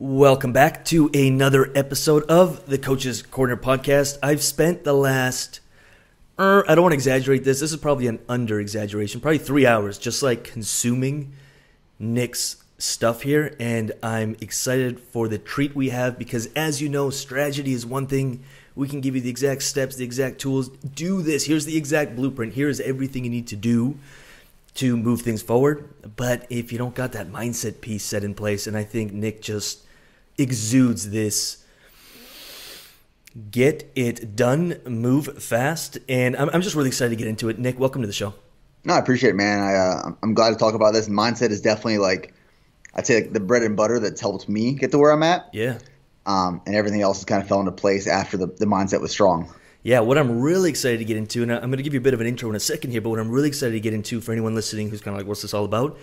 Welcome back to another episode of The Coaches Corner Podcast. I've spent the last, I don't want to exaggerate this. This is probably an under-exaggeration, probably 3 hours, just like consuming Nick's stuff here. And I'm excited for the treat we have because, as you know, strategy is one thing. We can give you the exact steps, the exact tools. Do this. Here's the exact blueprint. Here is everything you need to do to move things forward. But if you don't got that mindset piece set in place, and I think Nick just exudes this get it done, move fast, and I'm just really excited to get into it. Nick, welcome to the show. No, I appreciate it, man. I'm glad to talk about this. Mindset is definitely, like, I'd say, like, the bread and butter that's helped me get to where I'm at. Yeah. And everything else kind of fell into place after the mindset was strong. Yeah, what I'm really excited to get into, and I'm going to give you a bit of an intro in a second here, but what I'm really excited to get into for anyone listening who's kind of like, what's this all about,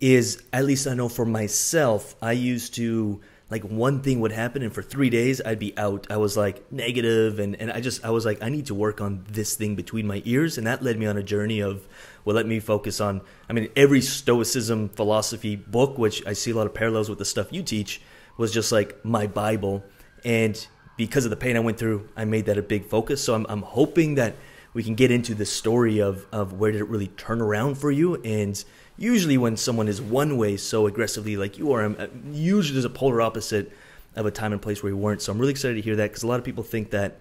is, at least I know for myself, I used to, like, one thing would happen and for 3 days I'd be out. I was like negative and I was like, I need to work on this thing between my ears. And that led me on a journey of, well, let me focus on, I mean, every Stoicism philosophy book, which I see a lot of parallels with the stuff you teach, was just like my Bible. And because of the pain I went through, I made that a big focus. So I'm hoping that we can get into the story of where did it really turn around for you. And usually when someone is one way so aggressively like you are, usually there's a polar opposite of a time and place where you weren't. So I'm really excited to hear that because a lot of people think that,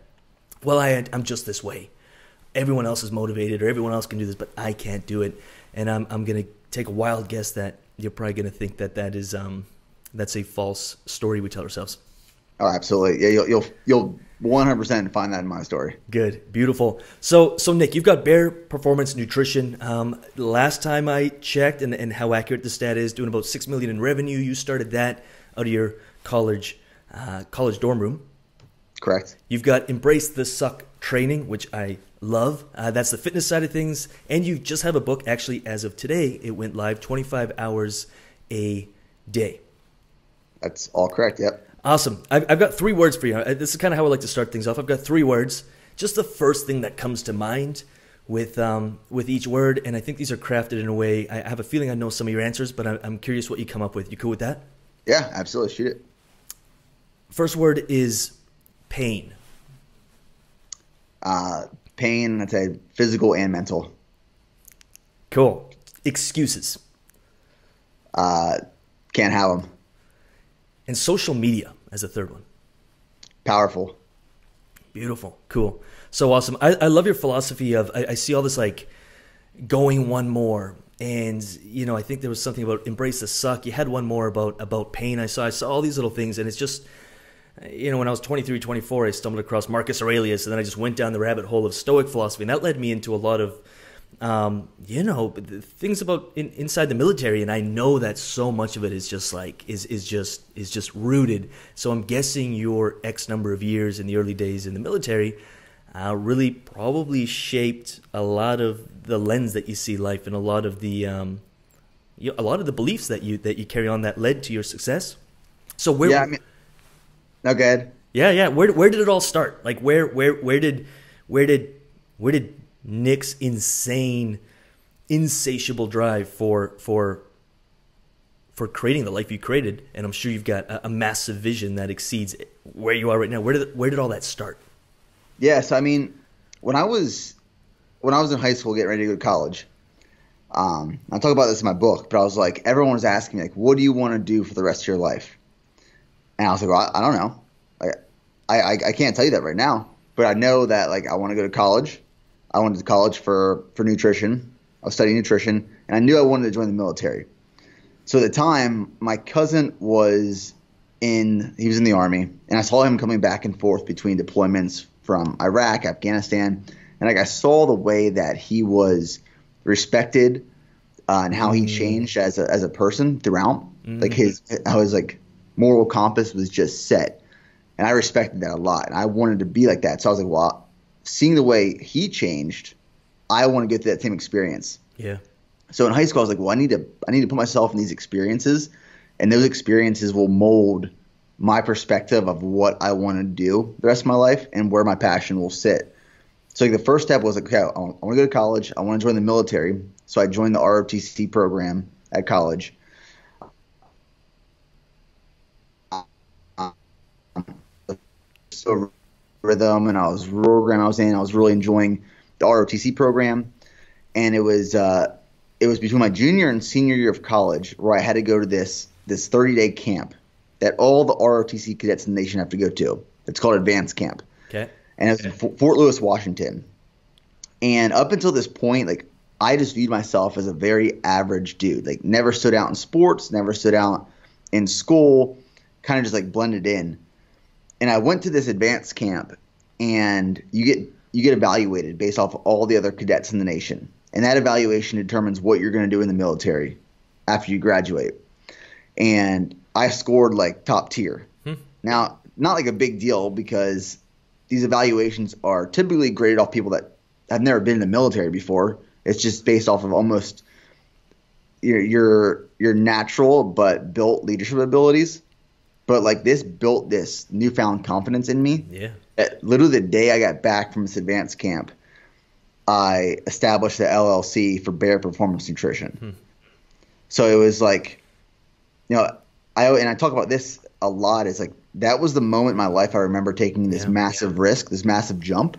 well, I'm just this way. Everyone else is motivated or everyone else can do this, but I can't do it. And I'm going to take a wild guess that you're probably going to think that that is, that's a false story we tell ourselves. Oh, absolutely. Yeah, you'll 100% find that in my story. Good. Beautiful. So Nick, you've got Bare Performance Nutrition. Last time I checked, and how accurate the stat is, doing about $6 million in revenue. You started that out of your college dorm room. Correct. You've got Embrace the Suck Training, which I love. That's the fitness side of things. And you just have a book, actually, as of today. It went live, 25 Hours A Day. That's all correct. Yep. Awesome. I've got 3 words for you. This is kind of how I like to start things off. I've got 3 words. Just the first thing that comes to mind with each word, and I think these are crafted in a way. I have a feeling I know some of your answers, but I'm curious what you come up with. You cool with that? Yeah, absolutely. Shoot it. First word is pain. Pain, I'd say physical and mental. Cool. Excuses. Can't have them. And social media as a third one. Powerful. Beautiful. Cool. So awesome. I love your philosophy of, I see all this like going one more. And, you know, I think there was something about embrace the suck. You had one more about pain. I saw all these little things. And it's just, you know, when I was 23, 24, I stumbled across Marcus Aurelius. And then I just went down the rabbit hole of Stoic philosophy. And that led me into a lot of, you know, things about inside the military, and I know that so much of it is just like is just rooted. So I'm guessing your X number of years in the early days in the military really probably shaped a lot of the lens that you see life and a lot of the a lot of the beliefs that you carry on that led to your success. So where? Yeah, I mean, no, go ahead. Yeah, yeah. Where did it all start? Like where did Nick's insane, insatiable drive for creating the life you created, and I'm sure you've got a massive vision that exceeds where you are right now. Where did all that start? Yeah, so I mean, when I was in high school, getting ready to go to college, I talk about this in my book, but I was like, everyone was asking me, like, what do you want to do for the rest of your life? And I was like, well, I don't know, like, I can't tell you that right now, but I know that, like, I want to go to college. I went to college for nutrition. I was studying nutrition, and I knew I wanted to join the military. So at the time, my cousin was in the Army, and I saw him coming back and forth between deployments from Iraq, Afghanistan, and, like, I saw the way that he was respected and how he changed as a person throughout. Like his like moral compass was just set, and I respected that a lot, and I wanted to be like that. So I was like, well, seeing the way he changed, I want to get to that same experience. Yeah. So in high school, I was like, well, I need to put myself in these experiences, and those experiences will mold my perspective of what I want to do the rest of my life and where my passion will sit. So, like, the first step was like, okay, I want to go to college. I want to join the military. So I joined the ROTC program at college. just a rhythm, and I was program I was in. I was really enjoying the ROTC program, and it was between my junior and senior year of college where I had to go to this 30-day camp that all the ROTC cadets in the nation have to go to. It's called Advanced Camp. Okay. And it's in Fort Lewis, Washington. And up until this point, like, I just viewed myself as a very average dude. Like, never stood out in sports, never stood out in school, kind of just like blended in. And I went to this Advanced Camp, and you get evaluated based off of all the other cadets in the nation. And that evaluation determines what you're going to do in the military after you graduate. And I scored like top tier. Now, not like a big deal, because these evaluations are typically graded off people that have never been in the military before. It's just based off of almost your natural but built leadership abilities. But like, this built this newfound confidence in me. Yeah. That literally the day I got back from this Advanced Camp, I established the LLC for Bare Performance Nutrition. So it was like, you know, I talk about this a lot. It's like, that was the moment in my life I remember taking this massive risk, this massive jump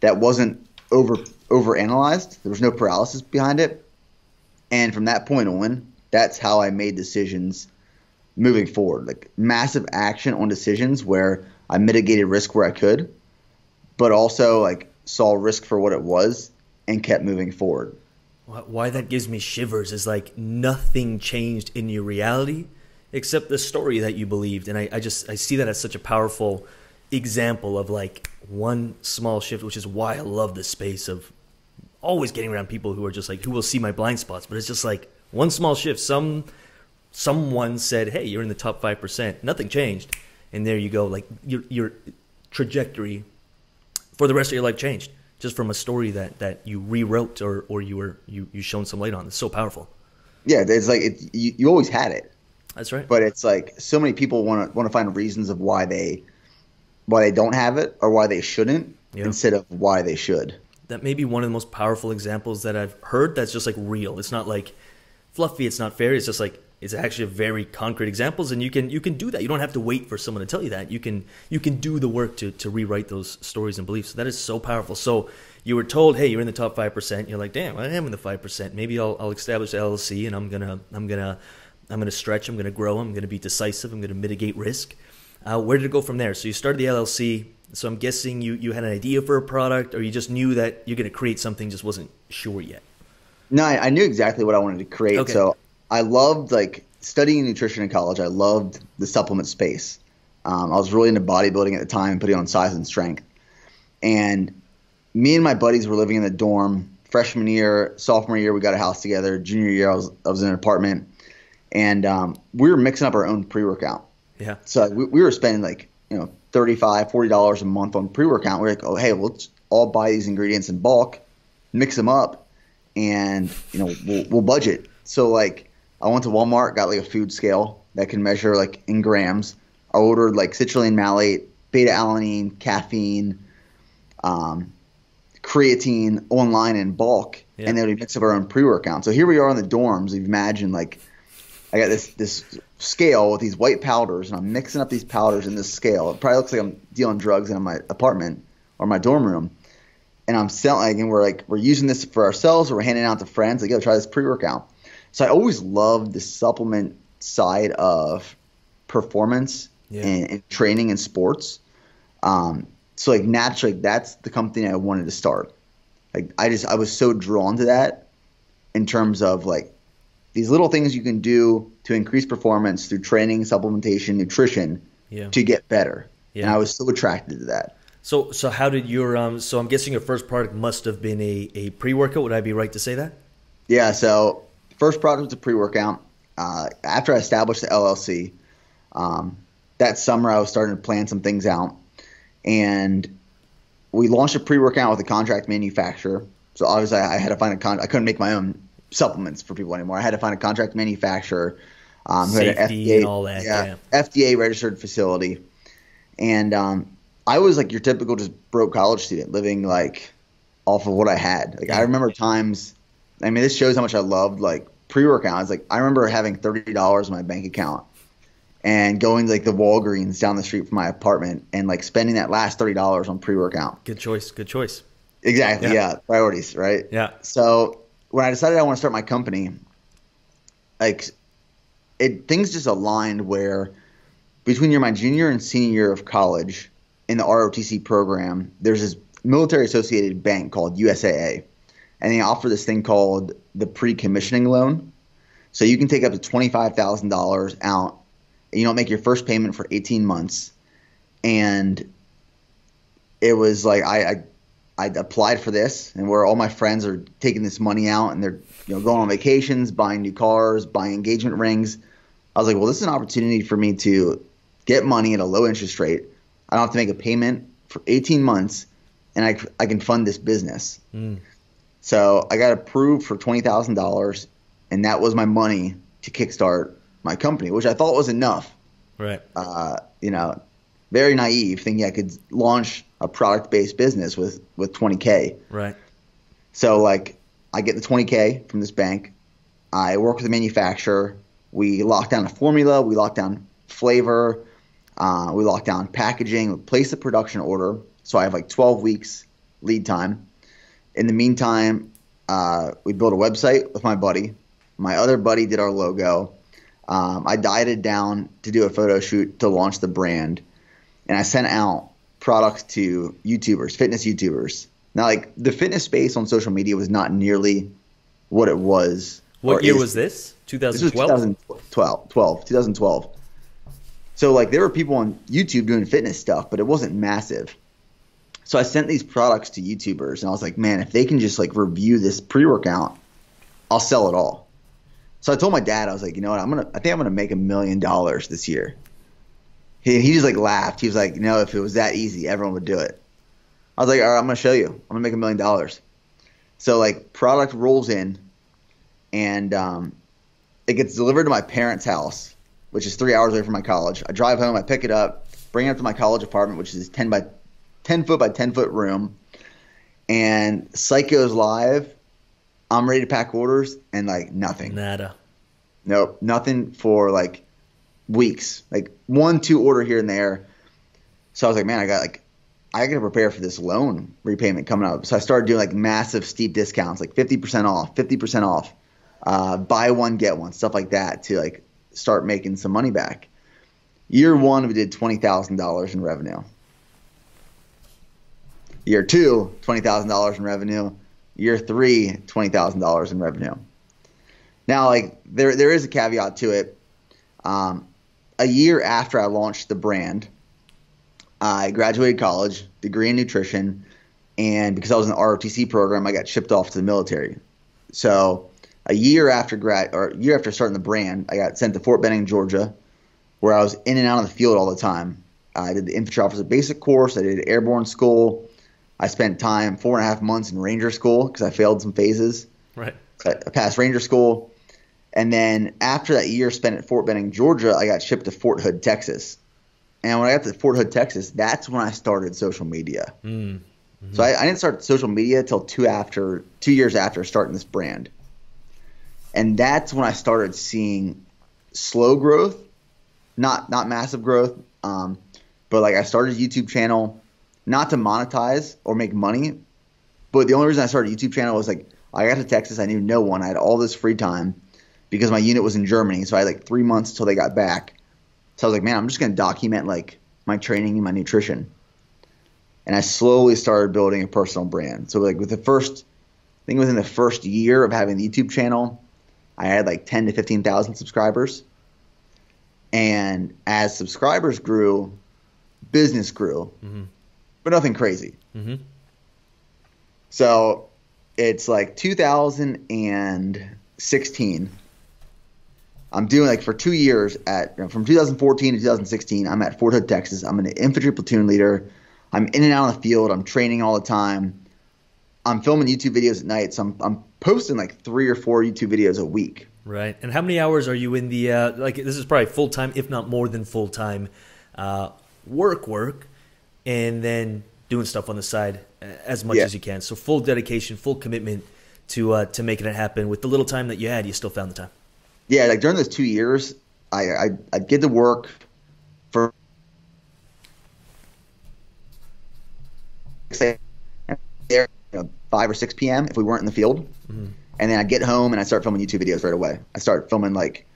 that wasn't overanalyzed. There was no paralysis behind it. And from that point on, that's how I made decisions moving forward, like massive action on decisions where I mitigated risk where I could, but also like saw risk for what it was and kept moving forward. Why that gives me shivers is like, nothing changed in your reality except the story that you believed. And I see that as such a powerful example of like one small shift, which is why I love the space of always getting around people who are just like, who will see my blind spots. But it's just like one small shift. Someone said, hey, you're in the top 5%. Nothing changed. And there you go. Like your trajectory for the rest of your life changed just from a story that you rewrote or you shone some light on. It's so powerful. Yeah, it's like you always had it. That's right. But it's like so many people want to find reasons of why they don't have it or why they shouldn't instead of why they should. That may be one of the most powerful examples that I've heard. That's just like real. It's not like fluffy. It's not fairy. It's just like, it's actually very concrete examples, and you can do that. You don't have to wait for someone to tell you that. You can do the work to rewrite those stories and beliefs. That is so powerful. So you were told, hey, you're in the top 5%. You're like, damn, I am in the 5%. Maybe I'll establish the LLC, and I'm gonna stretch. I'm gonna grow. I'm gonna be decisive. I'm gonna mitigate risk. Where did it go from there? So you started the LLC. So I'm guessing you had an idea for a product, or you just knew that you're gonna create something, just wasn't sure yet. No, I knew exactly what I wanted to create. Okay. So I loved like studying nutrition in college. I loved the supplement space. I was really into bodybuilding at the time, putting on size and strength. And me and my buddies were living in the dorm. Freshman year, sophomore year, we got a house together. Junior year, I was in an apartment, and we were mixing up our own pre-workout. Yeah. So we were spending like $35, $40 a month on pre-workout. We're like, oh hey, we'll all buy these ingredients in bulk, mix them up, and we'll budget. So like, I went to Walmart, got like a food scale that can measure like in grams. I ordered like citrulline malate, beta-alanine, caffeine, creatine online in bulk, and then we mix up our own pre-workout. So here we are in the dorms. If you imagine, like, I got this scale with these white powders, and I'm mixing up these powders in this scale. It probably looks like I'm dealing drugs in my apartment or my dorm room, and I'm selling, and we're using this for ourselves, or we're handing it out to friends. Like, yo, try this pre-workout. So I always loved the supplement side of performance and training and sports. So like naturally, that's the company I wanted to start. Like I was so drawn to that in terms of like these little things you can do to increase performance through training, supplementation, nutrition to get better. Yeah. And I was so attracted to that. So how did your so I'm guessing your first product must have been a pre-workout. Would I be right to say that? Yeah. So first product was a pre-workout. After I established the LLC, that summer I was starting to plan some things out. And we launched a pre-workout with a contract manufacturer. So obviously I had to find I couldn't make my own supplements for people anymore. I had to find a contract manufacturer. Safety had an FDA, and all that. Yeah, FDA-registered facility. And I was like your typical just broke college student living like off of what I had. Like I remember times – I mean, this shows how much I loved like pre-workout. It's like I remember having $30 in my bank account and going to like the Walgreens down the street from my apartment and like spending that last $30 on pre-workout. Good choice. Good choice. Exactly. Yeah. Priorities. Right. Yeah. So when I decided I want to start my company, like things just aligned where between my junior and senior year of college in the ROTC program, there's this military associated bank called USAA, and they offer this thing called the pre-commissioning loan. So you can take up to $25,000 out, and you don't make your first payment for 18 months. And it was like I applied for this, and where all my friends are taking this money out and they're going on vacations, buying new cars, buying engagement rings. I was like, well, this is an opportunity for me to get money at a low interest rate. I don't have to make a payment for 18 months, and I can fund this business. Mm. So I got approved for $20,000, and that was my money to kickstart my company, which I thought was enough. Right. Very naive, thinking I could launch a product-based business with 20K. Right. So like I get the 20K from this bank. I work with the manufacturer. We lock down a formula. We lock down flavor. We lock down packaging. We place the production order. So I have like 12 weeks lead time. In the meantime, we built a website with my buddy. My other buddy did our logo. I dyed it down to do a photo shoot to launch the brand. And I sent out products to YouTubers, fitness YouTubers. Now, like the fitness space on social media was not nearly what it was. What year was this? 2012? 2012. So like there were people on YouTube doing fitness stuff, but it wasn't massive. So I sent these products to YouTubers, and I was like, man, if they can just like review this pre-workout, I'll sell it all. So I told my dad, I was like, you know what, I think I'm gonna make $1 million this year. He just like laughed. He was like, no, if it was that easy, everyone would do it. I was like, all right, I'm gonna show you. I'm gonna make $1 million. So like product rolls in, and it gets delivered to my parents' house, which is 3 hours away from my college. I drive home, I pick it up, bring it up to my college apartment, which is 10 foot by 10 foot room, and site goes live. I'm ready to pack orders, and like nothing. Nada. Nope, nothing for like weeks. Like 1-2 order here and there. So I was like, man, I gotta prepare for this loan repayment coming up. So I started doing like massive steep discounts, like 50% off, buy one get one, stuff like that, to like start making some money back. Year one, we did $20,000 in revenue. Year two, $20,000 in revenue. Year three, $20,000 in revenue. Now, like there is a caveat to it. A year after I launched the brand, I graduated college, degree in nutrition, and because I was in the ROTC program, I got shipped off to the military. So a year after starting the brand, I got sent to Fort Benning, Georgia, where I was in and out of the field all the time. I did the infantry officer basic course. I did airborne school. I spent 4.5 months in Ranger School because I failed some phases. Right. So I passed Ranger School. And then after that year spent at Fort Benning, Georgia, I got shipped to Fort Hood, Texas. And when I got to Fort Hood, Texas, that's when I started social media. Mm-hmm. So I didn't start social media until 2 years after starting this brand. And that's when I started seeing slow growth, not massive growth, but like I started a YouTube channel. Not to monetize or make money, but the only reason I started a YouTube channel was like I got to Texas, I knew no one, I had all this free time because my unit was in Germany, so I had like 3 months till they got back. So I was like, man, I'm just gonna document like my training and my nutrition. And I slowly started building a personal brand. So like within the first year of having the YouTube channel, I had like 10,000 to 15,000 subscribers. And as subscribers grew, business grew. Mm-hmm. But nothing crazy. Mm-hmm. So it's like 2016. I'm doing like for 2 years from 2014 to 2016. I'm at Fort Hood, Texas. I'm an infantry platoon leader. I'm in and out of the field. I'm training all the time. I'm filming YouTube videos at night. So I'm posting like 3 or 4 YouTube videos a week. Right. And how many hours are you in the like? This is probably full time, if not more than full time, work. And then doing stuff on the side as much as you can. So full dedication, full commitment to making it happen. With the little time that you had, you still found the time. Yeah, like during those 2 years, I did the work for 5 or 6 p.m. if we weren't in the field. Mm-hmm. And then I'd get home and I'd start filming YouTube videos right away. I started filming like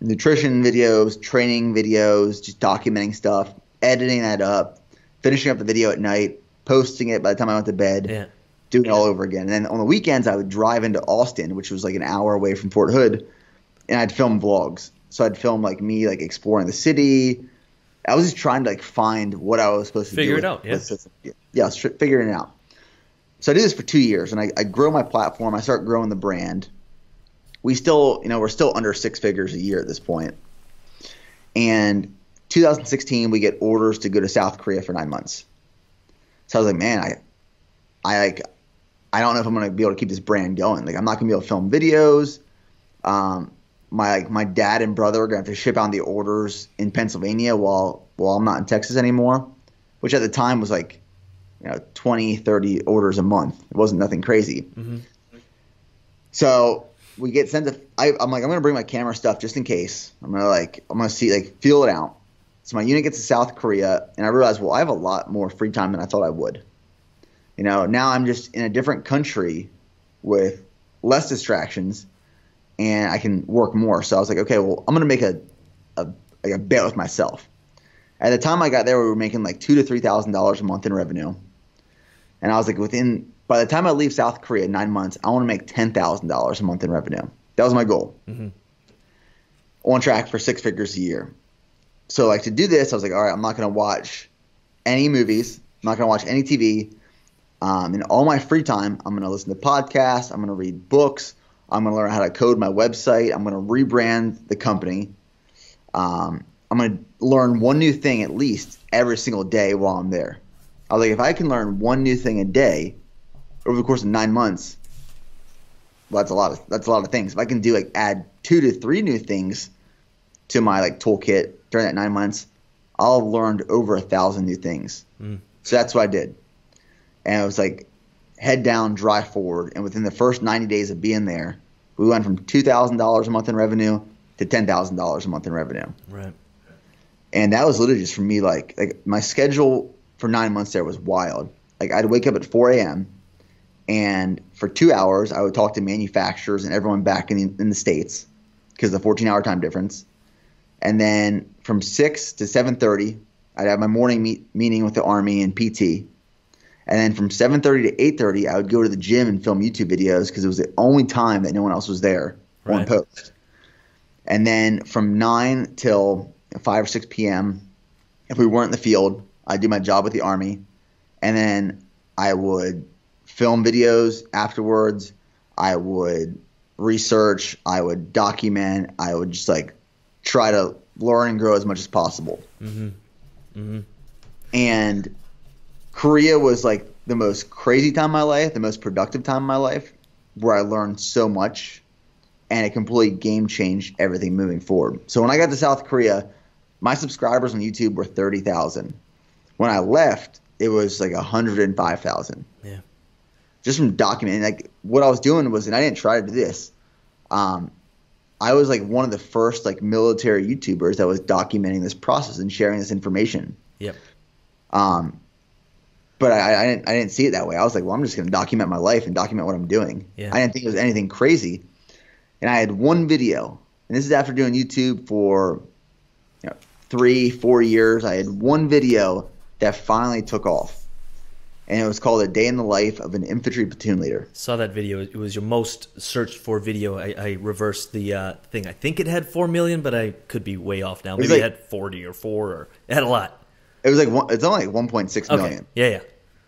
nutrition videos, training videos, just documenting stuff, editing that up, finishing up the video at night, posting it by the time I went to bed, doing it all over again. And then on the weekends, I would drive into Austin, which was like an hour away from Fort Hood, and I'd film vlogs. So I'd film like me like exploring the city. I was just trying to like find what I was supposed to do. Figure it out, yeah, figuring it out. So I did this for 2 years, and I grow my platform. I start growing the brand. We still, you know, we're still under 6 figures a year at this point. And 2016, we get orders to go to South Korea for 9 months. So I was like, man, I don't know if I'm gonna be able to keep this brand going. Like, I'm not gonna be able to film videos. My dad and brother are gonna have to ship out the orders in Pennsylvania while I'm not in Texas anymore, which at the time was like, you know, 20, 30 orders a month. It wasn't nothing crazy. Mm-hmm. So we get sent to – I'm like, I'm going to bring my camera stuff just in case. I'm going to feel it out. So my unit gets to South Korea, and I realize, well, I have a lot more free time than I thought I would. You know, now I'm just in a different country with less distractions, and I can work more. So I was like, okay, well, I'm going to make a bet with myself. At the time I got there, we were making like $2,000 to $3,000 a month in revenue. And I was like, by the time I leave South Korea in 9 months, I want to make $10,000 a month in revenue. That was my goal. Mm-hmm. On track for 6 figures a year. So like to do this, I was like, all right, I'm not going to watch any movies. I'm not going to watch any TV. In all my free time, I'm going to listen to podcasts. I'm going to read books. I'm going to learn how to code my website. I'm going to rebrand the company. I'm going to learn one new thing at least every single day while I'm there. I was like, if I can learn one new thing a day over the course of 9 months, well, that's a lot of things. If I can do like add 2 to 3 new things to my like toolkit during that 9 months, I'll have learned over 1,000 new things. Mm. So that's what I did. And it was like head down, drive forward. And within the first 90 days of being there, we went from $2,000 a month in revenue to $10,000 a month in revenue. Right. And that was literally just for me, like my schedule for 9 months there was wild. Like I'd wake up at 4 a.m. and for 2 hours I would talk to manufacturers and everyone back in the States because of the 14-hour time difference. And then from 6 to 7:30, I'd have my morning meeting with the Army and PT. And then from 7:30 to 8:30, I would go to the gym and film YouTube videos because it was the only time that no one else was there on post. And then from 9 till 5 or 6 p.m. if we weren't in the field, I'd do my job with the Army, and then I would film videos afterwards. I would research. I would document. I would just like try to learn and grow as much as possible. Mm-hmm. Mm-hmm. And Korea was like the most crazy time of my life, the most productive time of my life, where I learned so much, and it completely game changed everything moving forward. So when I got to South Korea, my subscribers on YouTube were 30,000. When I left, it was like 105,000. Yeah. Just from documenting, like what I was doing was, and I didn't try to do this. I was like one of the first like military YouTubers that was documenting this process and sharing this information. Yep. But I didn't see it that way. I was like, well, I'm just going to document my life and document what I'm doing. Yeah. I didn't think it was anything crazy. And I had one video, and this is after doing YouTube for 3-4 years. I had one video that finally took off, and it was called "A Day in the Life of an Infantry Platoon Leader." Saw that video. It was your most searched for video. I reversed the thing. I think it had 4 million, but I could be way off now. Maybe it had 40 or 4, or it had a lot. It was like it's only like 1.6 million. Yeah.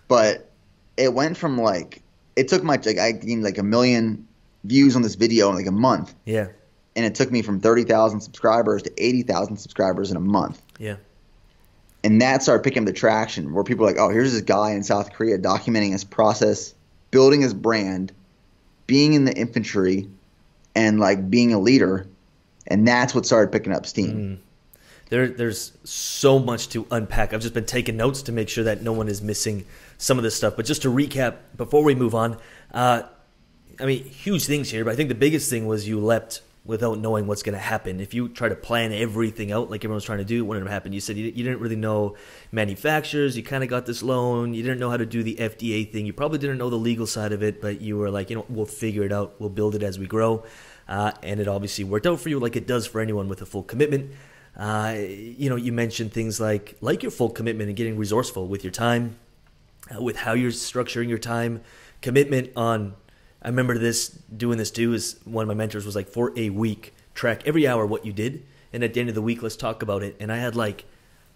But it went from like it took my like I gained like 1 million views on this video in like a month. Yeah. And it took me from 30,000 subscribers to 80,000 subscribers in a month. Yeah. And that started picking up the traction where people are like, oh, here's this guy in South Korea documenting his process, building his brand, being in the infantry, and like being a leader. And that's what started picking up steam. Mm. There's so much to unpack. I've just been taking notes to make sure that no one is missing some of this stuff. But just to recap before we move on, I mean, huge things here. But I think the biggest thing was you leapt without knowing what's going to happen. If you try to plan everything out like everyone's trying to do, it wouldn't happen. You said you didn't really know manufacturers. You kind of got this loan. You didn't know how to do the FDA thing. You probably didn't know the legal side of it, but you were like, you know, we'll figure it out. We'll build it as we grow. And it obviously worked out for you like it does for anyone with a full commitment. You know, you mentioned things like your full commitment and getting resourceful with your time, with how you're structuring your time, commitment on. I remember this, doing this too, is one of my mentors was like, for a week, track every hour what you did, and at the end of the week, let's talk about it. And I had like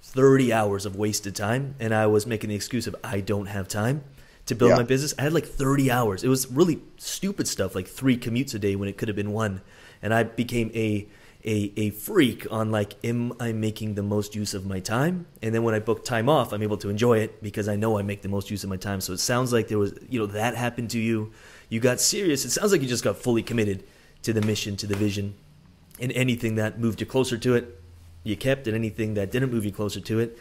30 hours of wasted time, and I was making the excuse of, I don't have time to build my business. I had like 30 hours. It was really stupid stuff, like 3 commutes a day when it could have been 1. And I became a freak on like, am I making the most use of my time? And then when I book time off, I'm able to enjoy it because I know I make the most use of my time. So it sounds like there was, you know, that happened to you. You got serious. It sounds like you just got fully committed to the mission, to the vision, and anything that moved you closer to it, you kept, and anything that didn't move you closer to it,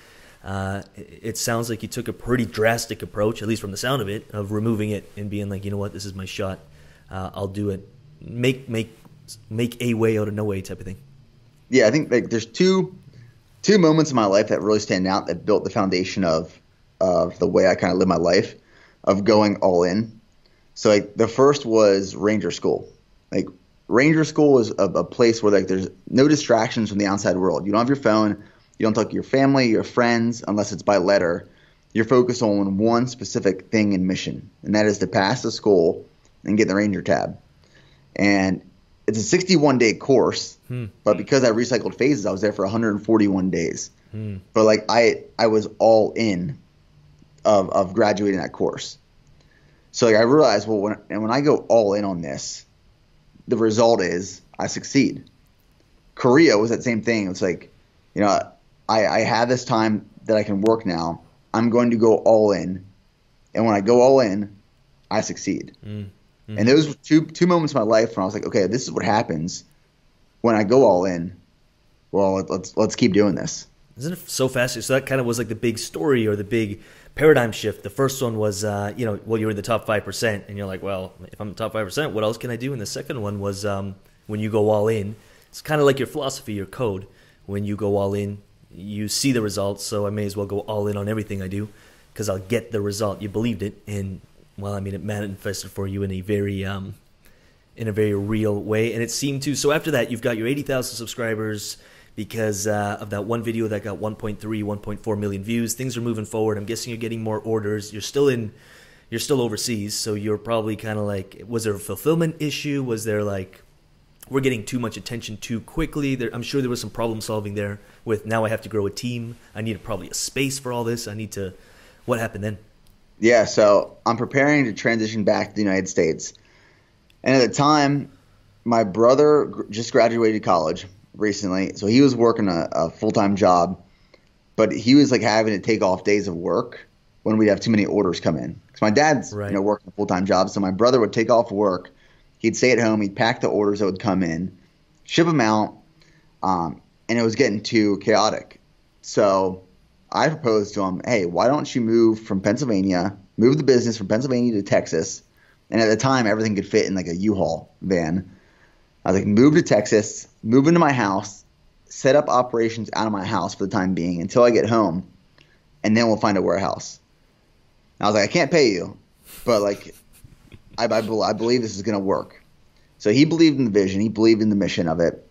it sounds like you took a pretty drastic approach, at least from the sound of it, of removing it and being like, you know what, this is my shot. I'll do it. Make a way out of no way type of thing. Yeah, I think like there's two moments in my life that really stand out that built the foundation of the way I kind of live my life, of going all in. So like the first was Ranger School. Like Ranger School was a place where like there's no distractions from the outside world. You don't have your phone. You don't talk to your family, your friends, unless it's by letter. You're focused on one specific thing and mission, and that is to pass the school and get the Ranger tab. And it's a 61-day course, but because I recycled phases, I was there for 141 days. But like I was all in of graduating that course. So like I realized, well, when I go all in on this, the result is I succeed. Korea was that same thing. It's like, you know, I have this time that I can work now. I'm going to go all in, and when I go all in, I succeed. And those were two moments in my life when I was like, okay, this is what happens when I go all in. Well, let's keep doing this. Isn't it so fascinating? So that kind of was like the big story or the big paradigm shift. The first one was, you know, well, you're in the top 5%, and you're like, well, if I'm in the top 5%, what else can I do? And the second one was when you go all in. It's kind of like your philosophy, your code. When you go all in, you see the results, so I may as well go all in on everything I do because I'll get the result. You believed it, and, well, I mean, it manifested for you in a very in a very real way, and it seemed to. So after that, you've got your 80,000 subscribers, because of that one video that got 1.3, 1.4 million views. Things are moving forward. I'm guessing you're getting more orders. You're still overseas, so you're probably kind of like, was there a fulfillment issue? Was there like, we're getting too much attention too quickly? I'm sure there was some problem solving there with, now I have to grow a team. I need probably a space for all this. I need to, what happened then? Yeah, so I'm preparing to transition back to the United States. And at the time, my brother just graduated college recently, so he was working a full-time job, but he was like having to take off days of work when we'd have too many orders come in, because my dad's you know, working a full-time job. So my brother would take off work, he'd stay at home, he'd pack the orders that would come in, ship them out, and it was getting too chaotic. So I proposed to him, hey, why don't you move the business from Pennsylvania to Texas? And at the time, everything could fit in like a U-Haul van. I was like, move to Texas, move into my house, set up operations out of my house for the time being until I get home, and then we'll find a warehouse. And I was like, I can't pay you, but like, I believe this is going to work. So he believed in the vision. He believed in the mission of it.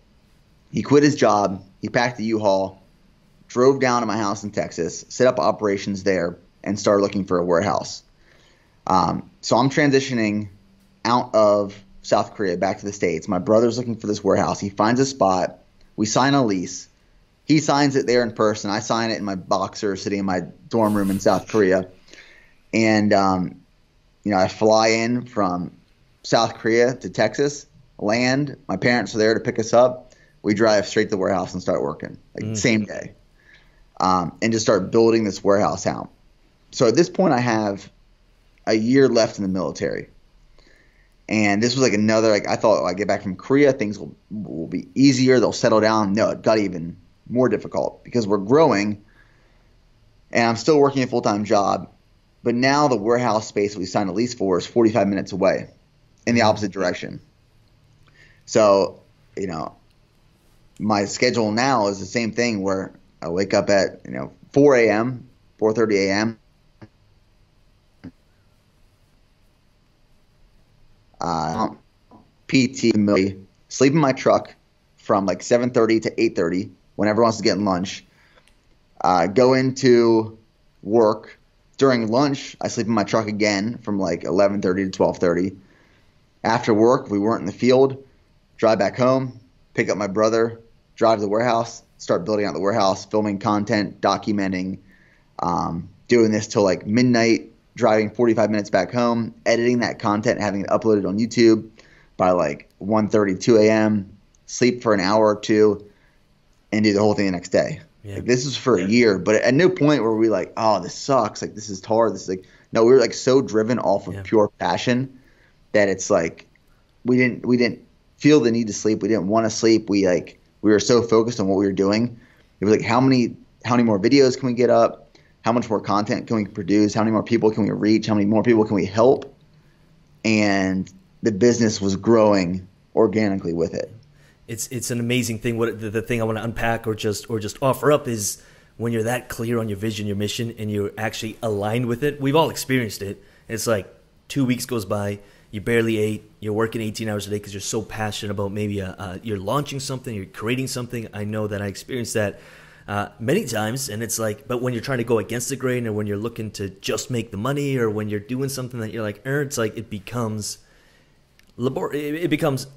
He quit his job. He packed the U-Haul, drove down to my house in Texas, set up operations there, and started looking for a warehouse. So I'm transitioning out of South Korea back to the States. My brother's looking for this warehouse. He finds a spot. We sign a lease. He signs it there in person. I sign it in my boxer sitting in my dorm room in South Korea. And, you know, I fly in from South Korea to Texas, land. My parents are there to pick us up. We drive straight to the warehouse and start working, like the same day, and just start building this warehouse out. So at this point, I have a year left in the military. And this was like another, like I thought, I get back from Korea, things will be easier, they'll settle down. No, it got even more difficult because we're growing, and I'm still working a full-time job. But now the warehouse space that we signed a lease for is 45 minutes away in the opposite direction. So you know, my schedule now is the same thing where I wake up at, 4 a.m., 4:30 a.m. PT, sleep in my truck from like 7:30 to 8:30 when everyone else is getting lunch. Go into work. During lunch, I sleep in my truck again from like 11:30 to 12:30. After work, we weren't in the field. Drive back home, pick up my brother, drive to the warehouse, start building out the warehouse, filming content, documenting, doing this till like midnight, driving 45 minutes back home, editing that content, having it uploaded on YouTube by like 1:30, 2 a.m., sleep for an hour or two, and do the whole thing the next day. Yeah. Like, this was for a year, but at no point were we like, oh, this sucks. Like, this is hard. This is like, no, we were like so driven off of pure passion that it's like we didn't feel the need to sleep. We didn't want to sleep. We were so focused on what we were doing. It was like, how many more videos can we get up? How much more content can we produce? How many more people can we reach? How many more people can we help? And the business was growing organically with it. It's an amazing thing. What the thing I want to unpack or just offer up is when you're that clear on your vision, your mission, and you're actually aligned with it. We've all experienced it. It's like 2 weeks goes by, you barely ate, you're working 18 hours a day because you're so passionate about maybe you're launching something, you're creating something. I know that I experienced that many times, and it's like, but when you're trying to go against the grain, or when you're looking to just make the money, or when you're doing something that you're like, it's like it becomes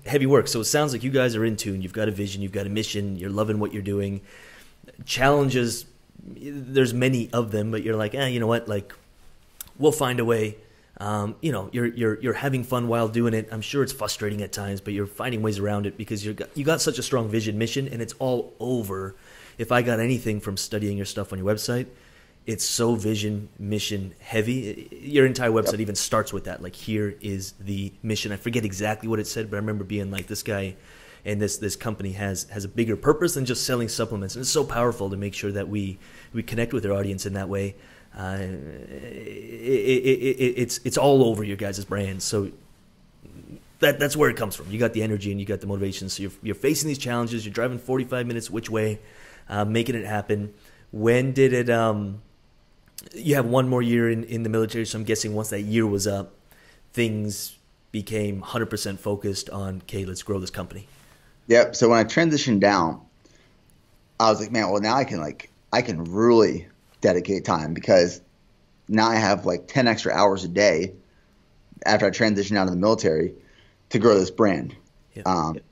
heavy work. So it sounds like you guys are in tune. You've got a vision. You've got a mission. You're loving what you're doing. Challenges, there's many of them, but you're like, you know what? Like, we'll find a way. You're having fun while doing it. I'm sure it's frustrating at times, but you're finding ways around it because you got such a strong vision, mission, and it's all over. If I got anything from studying your stuff on your website, it's so vision, mission heavy. Your entire website even starts with that. Like, here is the mission. I forget exactly what it said, but I remember being like, this guy and this company has a bigger purpose than just selling supplements. And it's so powerful to make sure that we connect with our audience in that way. It's all over your guys' brand. So that's where it comes from. You got the energy and you got the motivation. So you're facing these challenges. You're driving 45 minutes which way, making it happen. When did it you have one more year in the military, so I'm guessing once that year was up, things became 100% focused on, okay, let's grow this company. Yep. So when I transitioned down, I was like, man, well, now I can really dedicate time, because now I have like 10 extra hours a day after I transitioned out of the military to grow this brand. Yep. And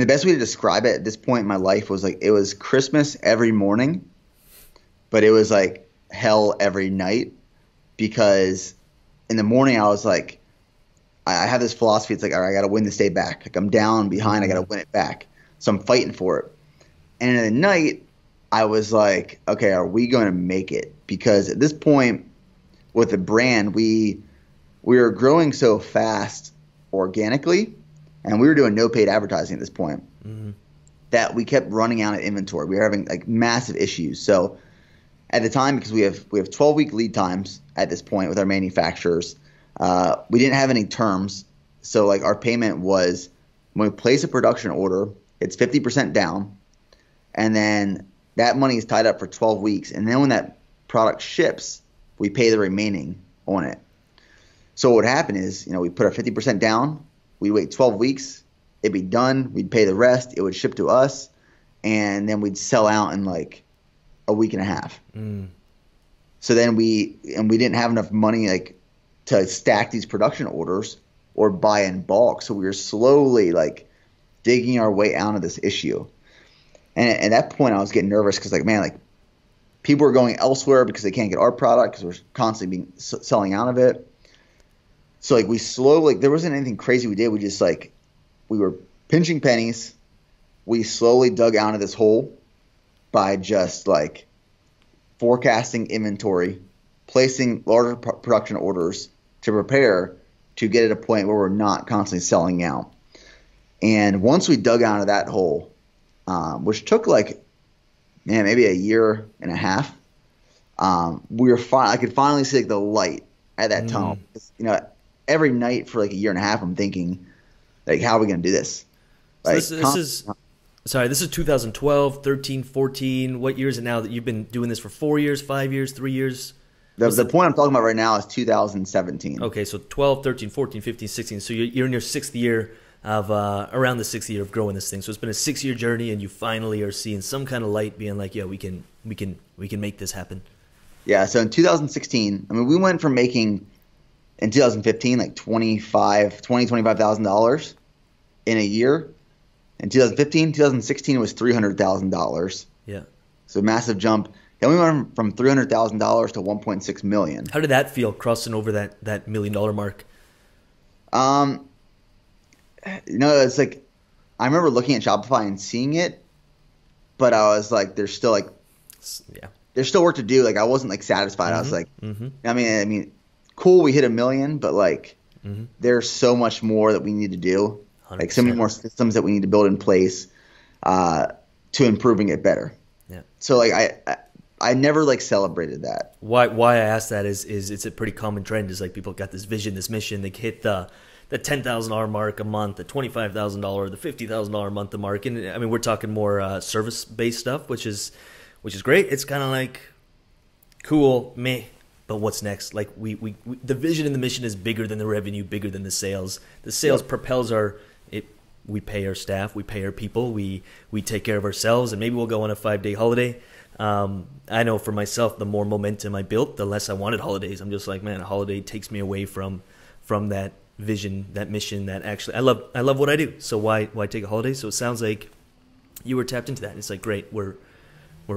the best way to describe it at this point in my life was like, it was Christmas every morning, but it was like hell every night, because in the morning I was like, I have this philosophy. It's like, all right, I got to win this day back. Like, I'm down behind. I got to win it back. So I'm fighting for it. And in the night I was like, okay, are we going to make it? Because at this point with the brand, we were growing so fast organically, and we were doing no paid advertising at this point, that we kept running out of inventory. We were having like massive issues. So at the time, because we have 12-week lead times at this point with our manufacturers, we didn't have any terms. So like, our payment was, when we place a production order, it's 50% down, and then that money is tied up for 12 weeks. And then when that product ships, we pay the remaining on it. So what would happen is, we put our 50% down, we'd wait 12 weeks, it'd be done, we'd pay the rest, it would ship to us, and then we'd sell out in like a week and a half. So then we didn't have enough money like to stack these production orders or buy in bulk. So we were slowly like digging our way out of this issue. And at that point I was getting nervous, because like, man, like, people are going elsewhere because they can't get our product because we're constantly selling out of it. So like, we slowly, like, there wasn't anything crazy we did. We just like, we were pinching pennies. We slowly dug out of this hole by just like forecasting inventory, placing larger production orders to prepare to get at a point where we're not constantly selling out. And once we dug out of that hole, which took like, man, maybe a year and a half, I could finally see like the light at that tunnel. Every night for like a year and a half, I'm thinking like, how are we going to do this? So like, this is 2012, 13, 14. What year is it now that you've been doing this for? 4 years, 5 years, 3 years? The point I'm talking about right now is 2017. Okay, so 12, 13, 14, 15, 16. So you're in your sixth year of around the sixth year of growing this thing. So it's been a 6 year journey, and you finally are seeing some kind of light, being like, yeah, we can make this happen. Yeah. So in 2016, I mean, we went from making in 2015 like $25,000 in a year. In 2016 it was $300,000. Yeah. So massive jump. Then we went from $300,000 to $1.6 million. How did that feel crossing over that $1 million mark? You know, it's like I remember looking at Shopify and seeing it, but I was like, there's still like, yeah, there's still work to do. Like I wasn't like satisfied. Mm-hmm. I was like, mm-hmm. I mean, cool, we hit $1 million, but like, mm-hmm. there's so much more that we need to do. 100%. Like so many more systems that we need to build in place to improving it better. Yeah. So like I never like celebrated that. Why I asked that is it's a pretty common trend. Is like people got this vision, this mission. They hit the $10,000 mark a month, the $25,000, the $50,000 a month a mark. And I mean, we're talking more service based stuff, which is great. It's kind of like cool, meh. But what's next? Like we the vision and the mission is bigger than the revenue, bigger than the sales. The sales propels our. We pay our staff, we pay our people, we take care of ourselves, and maybe we'll go on a 5-day holiday. I know for myself, the more momentum I built, the less I wanted holidays. I'm just like, man, a holiday takes me away from that vision, that mission, that actually I love what I do. So why take a holiday? So it sounds like you were tapped into that. And it's like, great, we're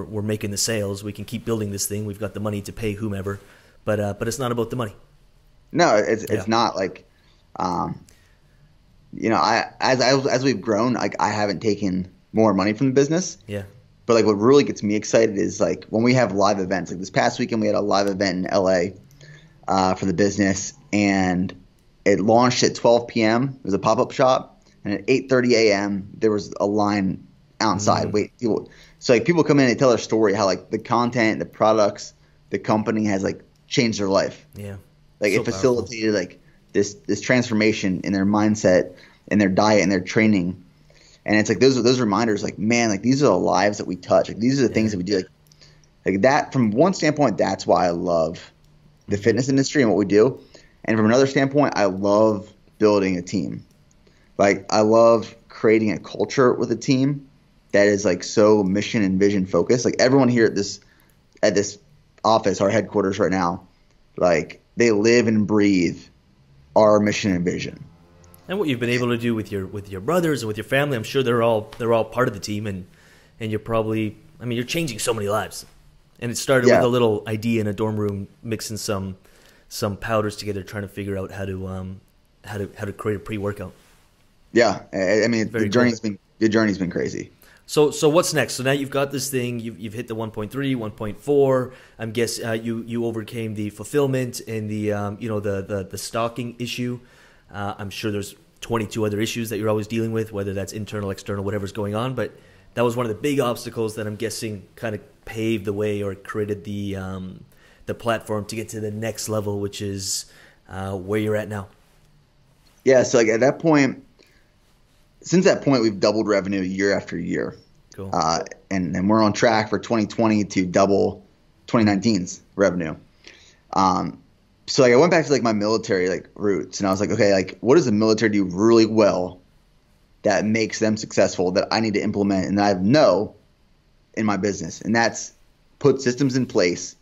making the sales, we can keep building this thing, we've got the money to pay whomever, but it's not about the money. No, it's not like you know, as we've grown, like I haven't taken more money from the business. Yeah. But like what really gets me excited is like when we have live events. Like this past weekend, we had a live event in LA for the business, and it launched at 12 p.m. It was a pop-up shop, and at 8:30 a.m. there was a line outside. Mm-hmm. Wait, so like people come in and tell their story how like the content, the products, the company has like changed their life. Yeah. Like so it facilitated powerful. Like this transformation in their mindset, in their diet, and their training. And it's like those reminders, like, man, like these are the lives that we touch. Like these are the things that we do. Like that, from one standpoint, that's why I love the fitness industry and what we do. And from another standpoint, I love building a team. Like I love creating a culture with a team that is like so mission and vision focused. Like everyone here at this office, our headquarters right now, like they live and breathe our mission and vision. And what you've been able to do with your brothers and with your family, I'm sure they're all part of the team, and you're probably, I mean, you're changing so many lives. And it started with a little idea in a dorm room, mixing some powders together, trying to figure out how to create a pre-workout. Yeah, I mean, the journey's been crazy. So what's next? So now you've got this thing. You've hit the 1.3, 1.4. I'm guessing you overcame the fulfillment and the you know the stocking issue. I'm sure there's 22 other issues that you're always dealing with, whether that's internal, external, whatever's going on. But that was one of the big obstacles that I'm guessing kind of paved the way or created the platform to get to the next level, which is where you're at now. Yeah. So like at that point. Since that point, we've doubled revenue year after year. Cool. And we're on track for 2020 to double 2019's revenue. So like I went back to like my military like roots, and I was like, okay, like what does the military do really well that makes them successful that I need to implement and that I know in my business? And that's put systems in place,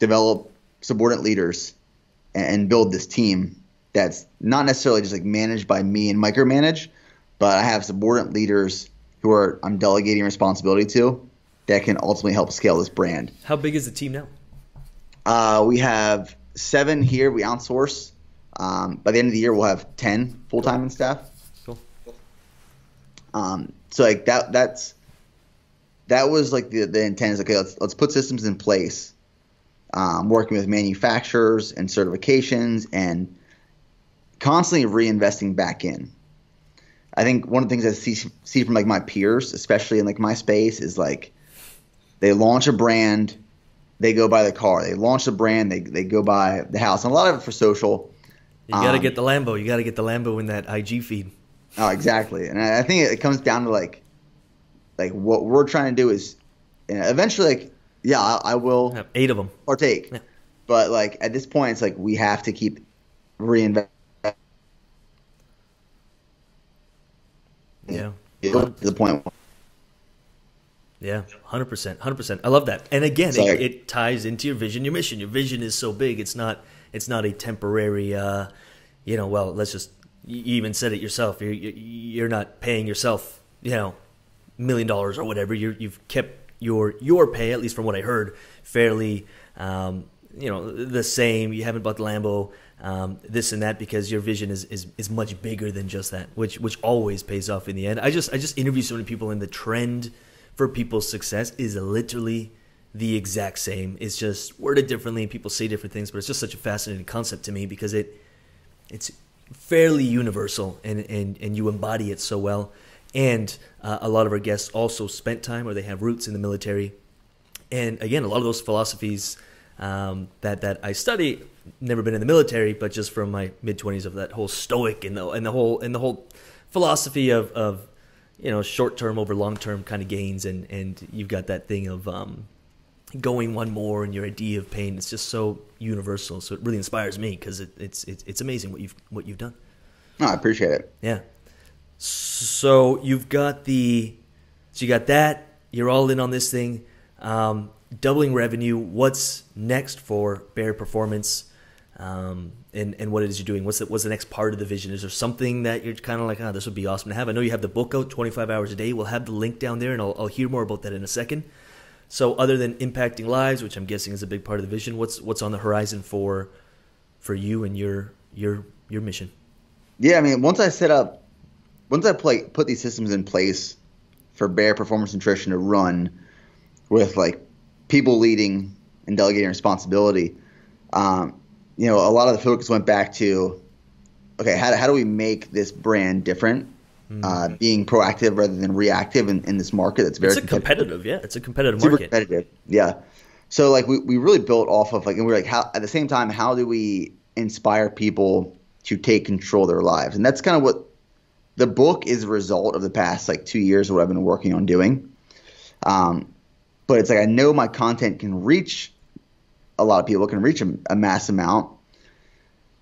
develop subordinate leaders, and build this team that's not necessarily just like managed by me and micromanage. But I have subordinate leaders who I'm delegating responsibility to that can ultimately help scale this brand. How big is the team now? We have 7 here. We outsource. By the end of the year, we'll have 10 full-time and staff. Cool. So like that was like the intent is, okay, let's put systems in place. Working with manufacturers and certifications and constantly reinvesting back in. I think one of the things I see from like my peers, especially in like my space, is like they launch a brand, they go buy the car. They launch a brand, they go buy the house. And a lot of it for social. You got to get the Lambo. You got to get the Lambo in that IG feed. Oh, exactly. And I think it comes down to like what we're trying to do is, you know, eventually, like, yeah, I will have 8 of them partake. Yeah. But like at this point, it's like we have to keep reinventing. Yeah. To the point. Yeah, 100%, 100%. I love that. And again, it ties into your vision, your mission. Your vision is so big. It's not a temporary, you know. Well, let's just. You even said it yourself. You're not paying yourself, you know, $1 million or whatever. You've kept your pay, at least from what I heard, fairly. You know, the same. You haven't bought the Lambo, this and that, because your vision is much bigger than just that, which always pays off in the end. I just interview so many people, and the trend for people's success is literally the exact same. It's just worded differently, and people say different things, but it's just such a fascinating concept to me because it's fairly universal, and you embody it so well. And a lot of our guests also spent time, or they have roots in the military. And again, a lot of those philosophies that I study, never been in the military, but just from my mid-20s, of that whole stoic and the whole philosophy of you know, short-term over long-term kind of gains, and you've got that thing of going one more, and your idea of pain. It's just so universal, so it really inspires me because it's amazing what you've done. No, I appreciate it. Yeah. So you got that. You're all in on this thing. Doubling revenue. What's next for Bare Performance, and what it is you're doing? What's the next part of the vision? Is there something that you're kind of like, oh, this would be awesome to have? I know you have the book out, 25 Hours A Day. We'll have the link down there, and I'll hear more about that in a second. So other than impacting lives, which I'm guessing is a big part of the vision, what's on the horizon for you and your mission? Yeah, I mean, once I put these systems in place for Bare Performance Nutrition to run with, like, people leading and delegating responsibility, you know, a lot of the focus went back to, okay, how do we make this brand different? Mm-hmm. Being proactive rather than reactive in this market that's very competitive. Yeah, it's a competitive market. Super competitive. Yeah. So, like, we really built off of, like, and we were like, how, at the same time, how do we inspire people to take control of their lives? And that's kind of what the book is a result of the past, like, 2 years of what I've been working on doing. But it's like, I know my content can reach a lot of people, it can reach a mass amount.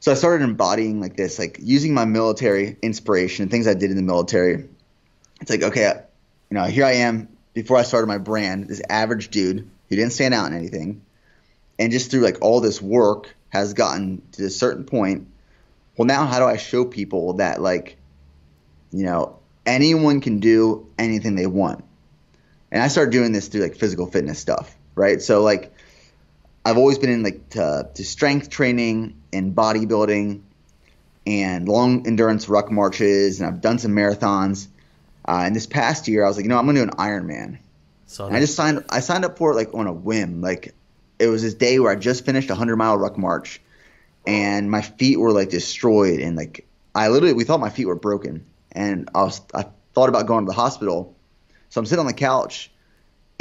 So I started embodying like this, like using my military inspiration, things I did in the military. It's like, okay, you know, here I am before I started my brand, this average dude who didn't stand out in anything. And just through like all this work has gotten to a certain point. Well, now how do I show people that, like, you know, anyone can do anything they want? And I started doing this through like physical fitness stuff, right? So like I've always been in like to strength training and bodybuilding and long endurance ruck marches, and I've done some marathons. And this past year I was like, you know, I'm gonna do an Ironman. And I signed up for it like on a whim. Like it was this day where I just finished a 100-mile ruck march, and my feet were like destroyed, and like we thought my feet were broken, and I thought about going to the hospital. So I'm sitting on the couch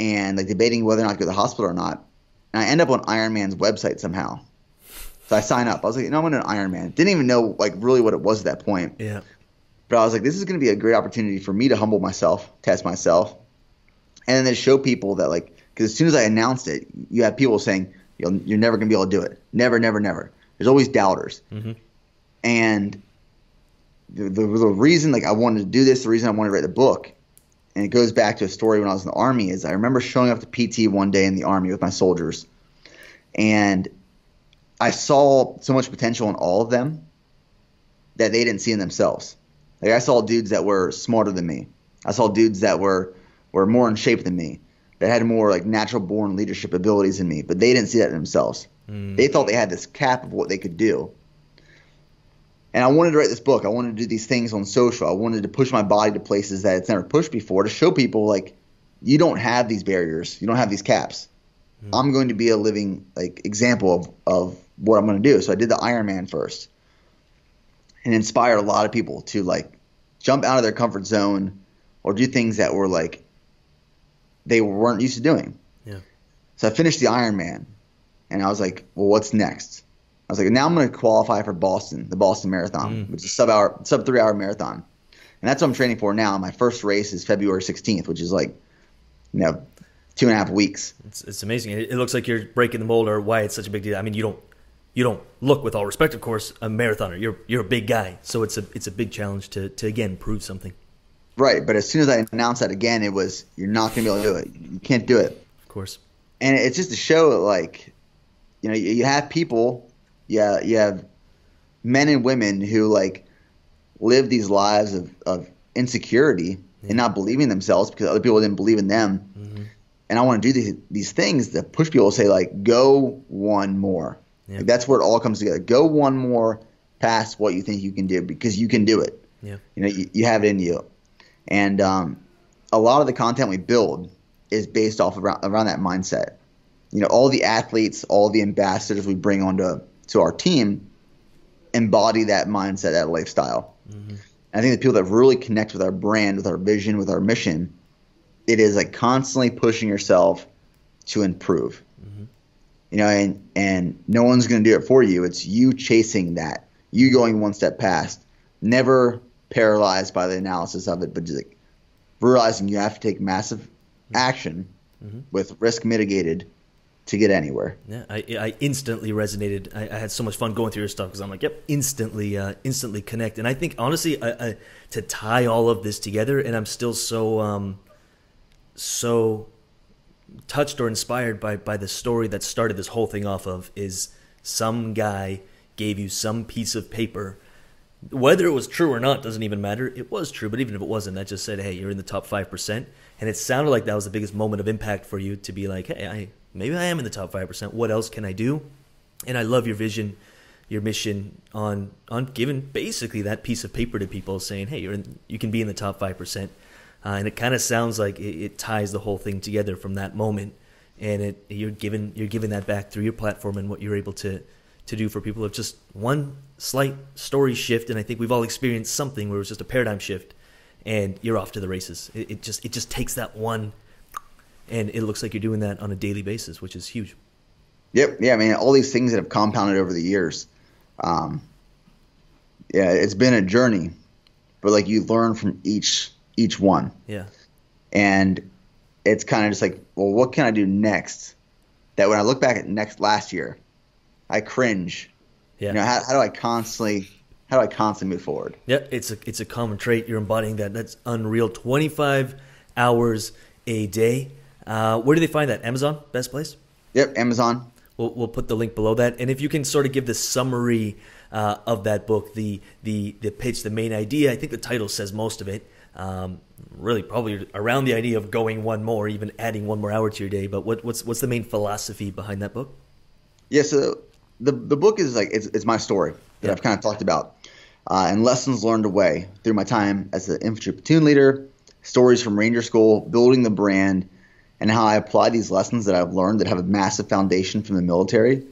and like debating whether or not to go to the hospital or not. And I end up on Ironman's website somehow. So I sign up. I was like, no, I'm going to Ironman. Didn't even know like really what it was at that point. Yeah. But I was like, this is going to be a great opportunity for me to humble myself, test myself, and then show people that, like, because as soon as I announced it, you have people saying, you're never going to be able to do it. Never, never, never. There's always doubters. Mm-hmm. And the reason like I wanted to do this, the reason I wanted to write the book, and it goes back to a story when I was in the Army, is I remember showing up to PT one day in the Army with my soldiers, and I saw so much potential in all of them that they didn't see in themselves. Like I saw dudes that were smarter than me. I saw dudes that were more in shape than me, that had more like natural born leadership abilities than me, but they didn't see that in themselves. Mm. They thought they had this cap of what they could do. And I wanted to write this book. I wanted to do these things on social. I wanted to push my body to places that it's never pushed before, to show people, like, you don't have these barriers. You don't have these caps. Mm. I'm going to be a living, like, example of what I'm going to do. So I did the Ironman first, and inspired a lot of people to, like, jump out of their comfort zone or do things that were, like, they weren't used to doing. Yeah. So I finished the Ironman, and I was like, well, what's next? I was like, now I'm going to qualify for Boston, the Boston Marathon, which is a sub-3-hour marathon. And that's what I'm training for now. My first race is February 16th, which is like, 2.5 weeks. It's amazing. It looks like you're breaking the mold, or why it's such a big deal. I mean, you don't look, with all respect, of course, a marathoner. You're a big guy, so it's a big challenge to again prove something. Right, but as soon as I announced that again, it was, you're not going to be able to do it. You can't do it. Of course. And it's just to show that, like, you have people, you have men and women who, like, live these lives of insecurity and not believing themselves because other people didn't believe in them. Mm-hmm. And I want to do these things that push people to say, like, go one more. Yeah. Like, that's where it all comes together. Go one more past what you think you can do, because you can do it. Yeah. You have it in you. And a lot of the content we build is based off around that mindset. All the athletes, all the ambassadors we bring onto our team embody that mindset, that lifestyle. Mm-hmm. I think the people that really connect with our brand, with our vision, with our mission, it is like constantly pushing yourself to improve. Mm-hmm. And no one's going to do it for you. It's you chasing that, you going one step past, never paralyzed by the analysis of it, but just like realizing you have to take massive action with risk mitigated to get anywhere. Yeah, I instantly resonated. I had so much fun going through your stuff because I'm like, yep, instantly connect. And I think, honestly, I to tie all of this together, and I'm still so touched or inspired by the story that started this whole thing off of, is some guy gave you some piece of paper. Whether it was true or not doesn't even matter. It was true, but even if it wasn't, that just said, hey, you're in the top 5%. And it sounded like that was the biggest moment of impact for you to be like, hey, maybe I am in the top 5%. What else can I do? And I love your vision, your mission on giving basically that piece of paper to people saying, hey, you can be in the top 5%. And it kind of sounds like it ties the whole thing together from that moment. And you're giving that back through your platform and what you're able to do for people, of just one slight story shift. And I think we've all experienced something where it was just a paradigm shift and you're off to the races. It just takes that one, and it looks like you're doing that on a daily basis, which is huge. Yep. Yeah. I mean, all these things that have compounded over the years. Yeah, it's been a journey, but like you learn from each one. Yeah. And it's kind of just like, well, what can I do next? That when I look back at last year, I cringe. Yeah. How do I constantly move forward? Yeah, it's a common trait. You're embodying that. That's unreal. 25 hours a day. Where do they find that? Amazon, best place? Yep, Amazon. We'll put the link below that. And if you can sort of give the summary of that book, the pitch, the main idea, I think the title says most of it. Really probably around the idea of going one more, even adding one more hour to your day. But what's the main philosophy behind that book? Yeah, so the book is like, it's my story that I've kind of talked about, and lessons learned away through my time as an infantry platoon leader, stories from Ranger School, building the brand, and how I apply these lessons that I've learned that have a massive foundation from the military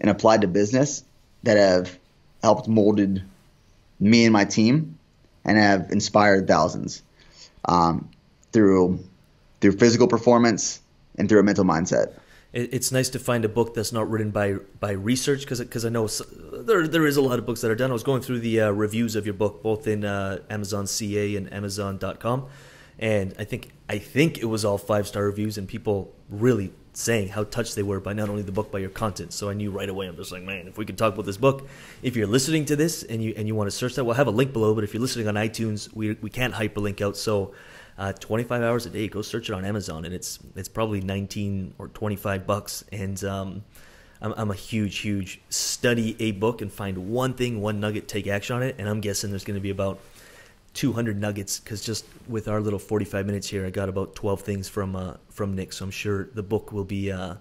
and applied to business that have helped molded me and my team and have inspired thousands through physical performance and through a mental mindset. It's nice to find a book that's not written by research, because I know there is a lot of books that are done. I was going through the reviews of your book, both in Amazon CA and Amazon.com, and I think it was all 5-star reviews and people really saying how touched they were by not only the book, by your content. So I knew right away. I'm just like, man, if we could talk about this book. If you're listening to this and you want to search that, we'll have a link below. But if you're listening on iTunes, we can't hyperlink out. So 25 hours a day, go search it on Amazon, and it's probably 19 or 25 bucks. And I'm a huge study a book and find one thing, one nugget, take action on it. And I'm guessing there's going to be about 200 nuggets, because just with our little 45 minutes here, I got about 12 things from Nick. So I'm sure the book will be a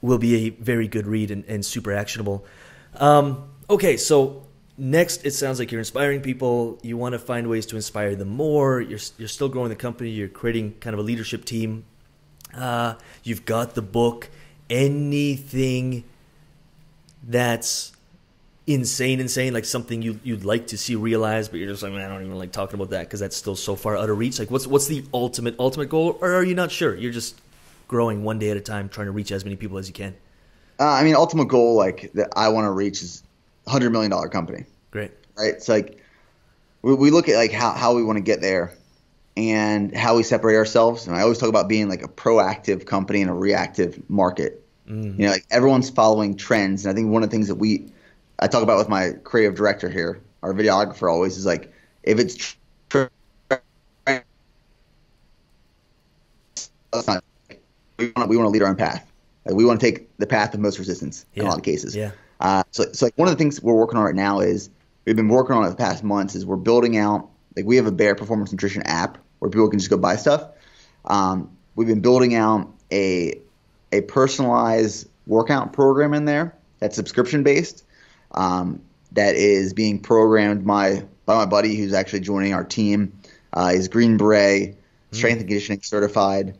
very good read and super actionable. Okay, so. Next, it sounds like you're inspiring people. You want to find ways to inspire them more. You're still growing the company. You're creating kind of a leadership team. You've got the book. Anything that's insane, like something you'd like to see realized, but you're just like, man, I don't even like talking about that because that's still so far out of reach. Like, what's the ultimate goal, or are you not sure? You're just growing one day at a time, trying to reach as many people as you can. I mean, ultimate goal like that I want to reach is $100 million company. Great. Right. It's like we look at like how we want to get there and how we separate ourselves. And I always talk about being like a proactive company in a reactive market. Mm-hmm. You know, like everyone's following trends. And I think one of the things that I talk about with my creative director here, our videographer always, is like, if it's we want to lead our own path. Like we want to take the path of most resistance in a lot of cases. Yeah. So like one of the things we're working on right now is we've been working on it the past months is we're building out, like we have a Bare Performance Nutrition app where people can just go buy stuff. We've been building out a personalized workout program in there that's subscription based, that is being programmed by my buddy who's actually joining our team. He's Green Beret, strength and conditioning certified.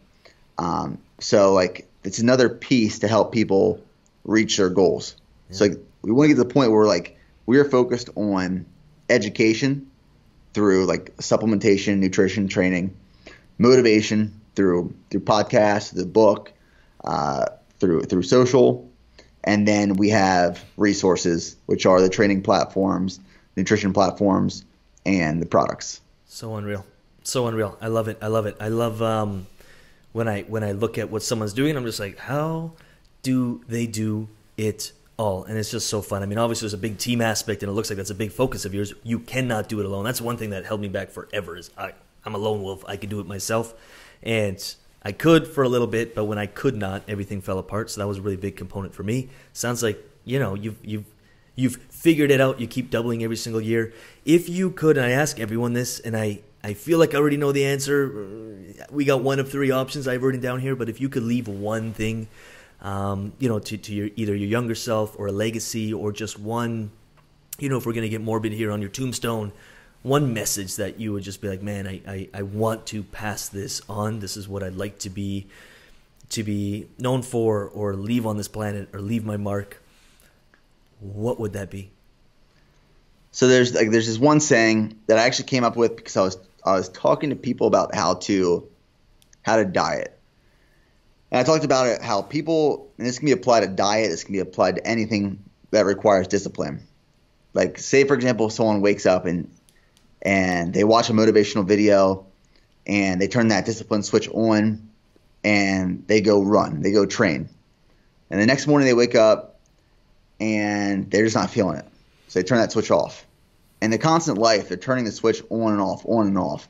So like it's another piece to help people reach their goals. Yeah. So like, we want to get to the point where like we are focused on education through like supplementation, nutrition, training, motivation through podcasts, the book, through social, and then we have resources which are the training platforms, nutrition platforms, and the products. So unreal. I love it. I love when I look at what someone's doing, I'm just like, how do they do it all? And it's just so fun. I mean, obviously there's a big team aspect and it looks like that's a big focus of yours. You cannot do it alone. That's one thing that held me back forever is I'm a lone wolf. I could do it myself. And I could for a little bit, but when I could not, everything fell apart. So that was a really big component for me. Sounds like, you know, you've figured it out. You keep doubling every single year. If you could, and I ask everyone this, and I feel like I already know the answer. We got one of three options I've written down here, but if you could leave one thing, you know, to your, either your younger self or a legacy or just one, you know, if we're going to get morbid here on your tombstone, one message that you would just be like, man, I want to pass this on. This is what I'd like to be known for or leave on this planet or leave my mark. What would that be? So there's this one saying that I actually came up with because I was talking to people about how to diet. And I talked about it, how people, and this can be applied to diet, this can be applied to anything that requires discipline. Like say, for example, someone wakes up and they watch a motivational video and they turn that discipline switch on and they go run, they go train. And the next morning they wake up and they're just not feeling it. So they turn that switch off. In the constant life, they're turning the switch on and off,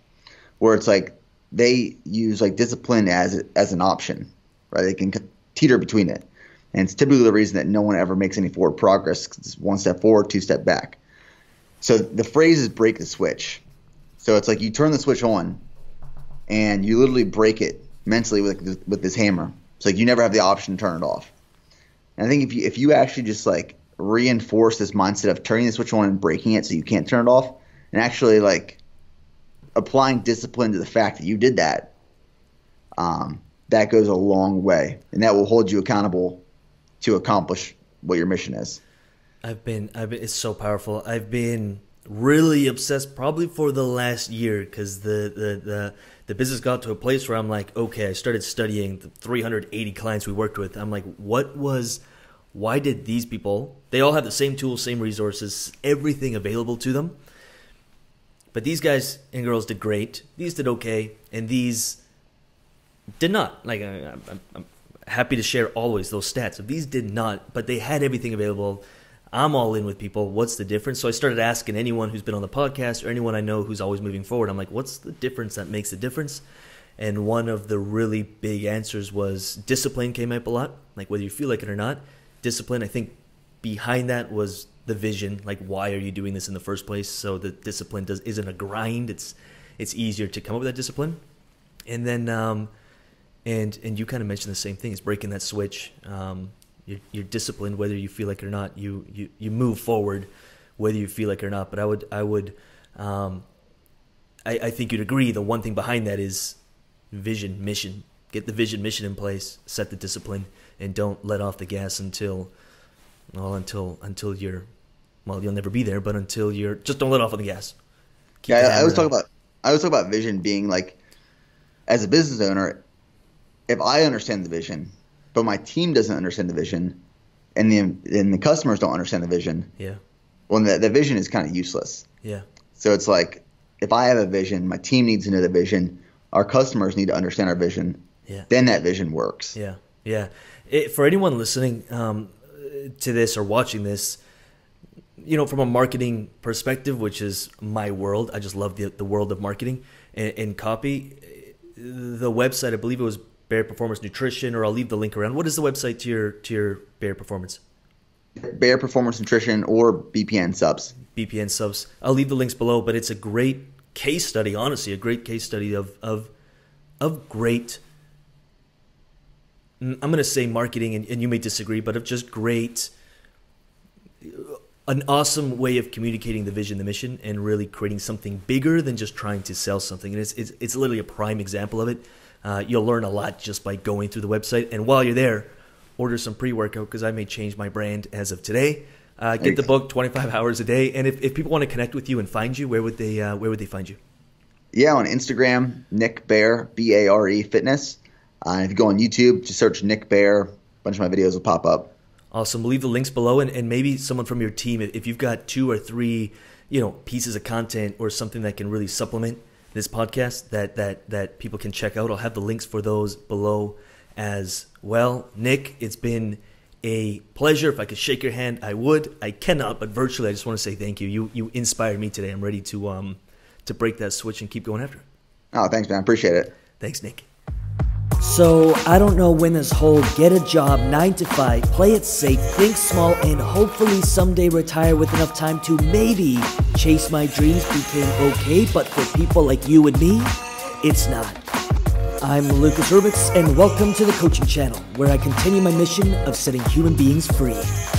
where it's like they use like discipline as an option, right? They can teeter between it. And it's typically the reason that no one ever makes any forward progress, 'cause it's one step forward, two step back. So the phrase is break the switch. So it's like you turn the switch on and you literally break it mentally with this hammer. It's like you never have the option to turn it off. And I think if you actually just like reinforce this mindset of turning the switch on and breaking it so you can't turn it off, and actually like applying discipline to the fact that you did that, that goes a long way, and that will hold you accountable to accomplish what your mission is. I've been it's so powerful. I've been really obsessed probably for the last year because the business got to a place where I'm like, okay, I started studying the 380 clients we worked with. I'm like, why did these people, they all have the same tools, same resources, everything available to them. But these guys and girls did great. These did okay. And these did not. Like, I'm happy to share always those stats. These did not, but they had everything available. I'm all in with people. What's the difference? So I started asking anyone who's been on the podcast or anyone I know who's always moving forward. I'm like, what's the difference that makes a difference? And one of the really big answers was discipline came up a lot. Like whether you feel like it or not. Discipline, I think behind that was the vision, like why are you doing this in the first place? So the discipline isn't a grind. It's easier to come up with that discipline. And then and you kind of mentioned the same thing, is breaking that switch. You're disciplined whether you feel like it or not. You move forward whether you feel like it or not. But I think you'd agree the one thing behind that is vision, mission. Get the vision, mission in place, set the discipline, and don't let off the gas until you're, well, you'll never be there, but until you're, just don't let off on the gas. I was talking about vision being like, as a business owner, if I understand the vision, but my team doesn't understand the vision, and the customers don't understand the vision, yeah, well, the vision is kind of useless. Yeah. So it's like, if I have a vision, my team needs to know the vision, our customers need to understand our vision, then that vision works. Yeah. For anyone listening to this or watching this, you know, from a marketing perspective, which is my world, I just love the world of marketing and copy. The website, I believe it was Bare Performance Nutrition, or I'll leave the link around. What is the website to your Bare Performance? Bare Performance Nutrition or BPN Subs. BPN Subs. I'll leave the links below, but it's a great case study, honestly, a great case study of great, I'm going to say marketing, and you may disagree, but of just great, an awesome way of communicating the vision, the mission, and really creating something bigger than just trying to sell something. And it's literally a prime example of it. You'll learn a lot just by going through the website. And while you're there, order some pre-workout, because I may change my brand as of today. Get the book, 25 Hours a Day. And if people want to connect with you and find you, where would they find you? Yeah, on Instagram, Nick Bare, B-A-R-E Fitness. If you go on YouTube, just search Nick Bare. A bunch of my videos will pop up. Awesome. Leave the links below, and maybe someone from your team, if you've got 2 or 3, you know, pieces of content or something that can really supplement this podcast that people can check out. I'll have the links for those below as well. Nick, it's been a pleasure. If I could shake your hand, I would. I cannot, but virtually, I just want to say thank you. You inspired me today. I'm ready to break that switch and keep going after it. Oh, thanks, man. I appreciate it. Thanks, Nick. So I don't know when this whole get a job, 9 to 5, play it safe, think small, and hopefully someday retire with enough time to maybe chase my dreams became okay, but for people like you and me, it's not. I'm Lucas Rubix, and welcome to the Coaching Channel, where I continue my mission of setting human beings free.